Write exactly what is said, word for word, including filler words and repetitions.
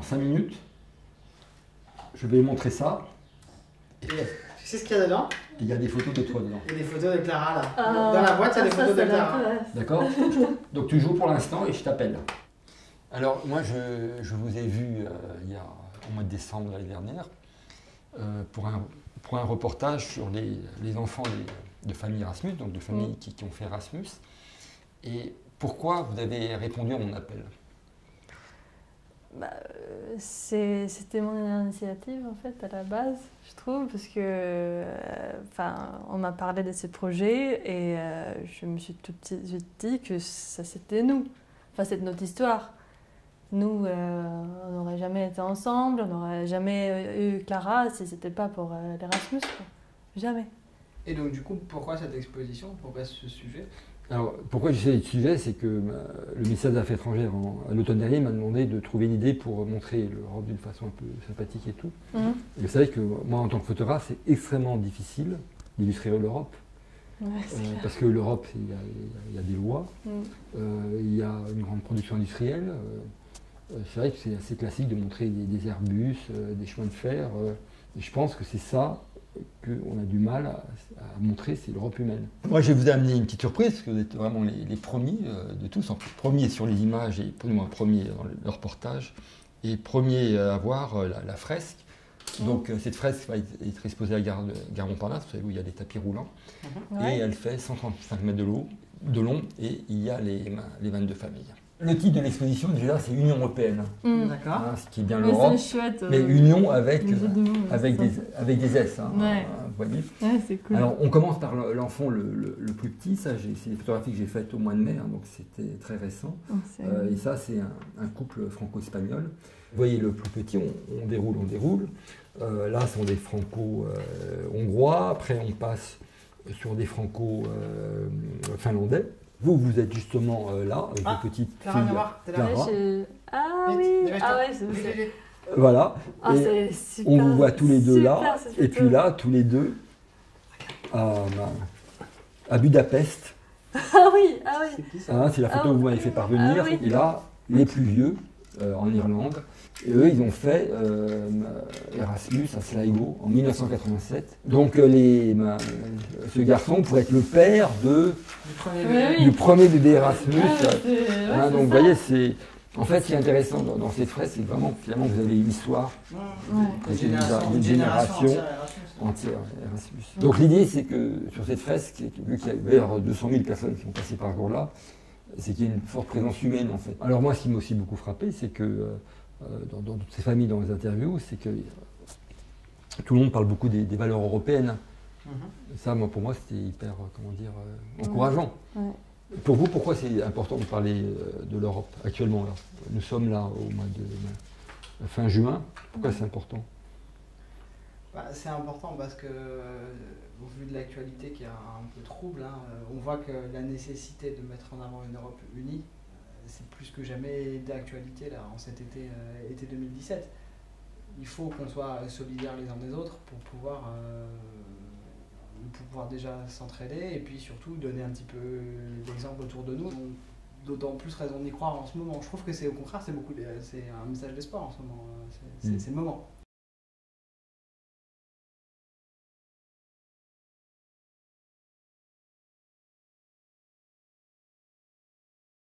dans cinq minutes, je vais lui montrer ça. Et... tu sais ce qu'il y a dedans? Il y a des photos de toi dedans. Il y a des photos de Clara là. Ah, dans la boîte, il y a des photos de Clara. D'accord. Donc tu joues pour l'instant et je t'appelle. Alors moi, je, je vous ai vu euh, il y a, au mois de décembre l'année dernière euh, pour, un, pour un reportage sur les, les enfants des, de familles Erasmus, donc de familles mmh. qui, qui ont fait Erasmus. Et pourquoi vous avez répondu à mon appel? Bah, c'était mon initiative en fait à la base, je trouve, parce que euh, enfin, on m'a parlé de ce projet et euh, je me suis tout de suite dit que ça c'était nous, enfin c'est notre histoire. Nous, euh, on n'aurait jamais été ensemble, on n'aurait jamais eu Clara si c'était pas pour euh, l'Erasmus, jamais. Et donc du coup, pourquoi cette exposition, pourquoi ce sujet? Alors, pourquoi j'ai choisi ce sujet, c'est que ma, le ministère des Affaires étrangères, en, à l'automne dernier, m'a demandé de trouver une idée pour montrer l'Europe d'une façon un peu sympathique et tout. Mmh. Et vous savez que moi, en tant que photographe, c'est extrêmement difficile d'illustrer l'Europe. Ouais, euh, parce que l'Europe, il y, y, y a des lois, il mmh. euh, y a une grande production industrielle. Euh, c'est vrai que c'est assez classique de montrer des, des Airbus, euh, des chemins de fer. Euh, et je pense que c'est ça qu'on a du mal à, à montrer, c'est l'Europe humaine. Moi, je vais vous amener une petite surprise, parce que vous êtes vraiment les, les premiers euh, de tous, en plus, premiers sur les images, et moi, premiers dans le, le reportage, et premiers à voir euh, la, la fresque. Mmh. Donc, euh, cette fresque va être, être exposée à la gare, gare Montparnasse, vous savez, où il y a des tapis roulants, mmh. et ouais. elle fait cent trente-cinq mètres de, de long, et il y a les, les vingt-deux familles. Le titre de l'exposition, déjà, c'est Union européenne. Mmh. D'accord. Hein, ce qui est bien l'Europe. Euh, mais Union avec, euh, avec, des, avec des S. Hein, ouais. hein, vous voyez. Ouais, c'est cool. Alors, on commence par l'enfant le, le, le plus petit. Ça, c'est des photographies que j'ai faites au mois de mai, hein, donc c'était très récent. Oh, euh, et ça, c'est un, un couple franco-espagnol. Vous voyez, le plus petit, on, on déroule, on déroule. Euh, là, ce sont des franco-hongrois. Après, on passe sur des franco-finlandais. Vous, vous êtes justement euh, là, avec ah, des petites filles. Voir, là. Clara. Je... Ah oui, ah, ouais, c'est voilà. Ah, et super, on vous voit tous les deux super, là. Et puis là, tous les deux, à, à Budapest. Ah oui, ah oui. C'est hein, la photo ah, que vous m'avez fait parvenir. Ah, oui. Et là, les plus vieux, euh, en Irlande. Et eux, ils ont fait euh, Erasmus à Sligo en mille neuf cent quatre-vingt-sept. Donc, euh, les, bah, ce garçon pourrait être le père de, du premier bébé Erasmus. Oui, hein, oui, donc, vous voyez, c'est... En fait, ce qui est intéressant dans, dans cette fresque, c'est vraiment, finalement, vous avez une histoire ouais. d'une génération, génération entière Erasmus. Entière Erasmus. Oui. Donc, l'idée, c'est que sur cette fresque, vu qu'il y a vers deux cent mille personnes qui ont passé par là, c'est qu'il y a une forte présence humaine, en fait. Alors, moi, ce qui m'a aussi beaucoup frappé, c'est que... Euh, Dans, dans toutes ces familles, dans les interviews, c'est que tout le monde parle beaucoup des, des valeurs européennes. Mm-hmm. Ça, moi, pour moi, c'était hyper, comment dire, euh, encourageant. Ouais. Pour vous, pourquoi c'est important de parler euh, de l'Europe actuellement là? Nous sommes là au mois de euh, fin juin. Pourquoi ouais. c'est important? Bah, c'est important parce que, au vu de l'actualité qui est un peu trouble, hein, on voit que la nécessité de mettre en avant une Europe unie, c'est plus que jamais d'actualité en cet été, euh, été deux mille dix-sept. Il faut qu'on soit solidaires les uns des autres pour pouvoir, euh, pour pouvoir déjà s'entraider et puis surtout donner un petit peu d'exemple autour de nous. D'autant plus raison d'y croire en ce moment. Je trouve que c'est au contraire, c'est un message d'espoir en ce moment. C'est mmh. le moment.